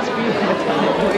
was beautiful.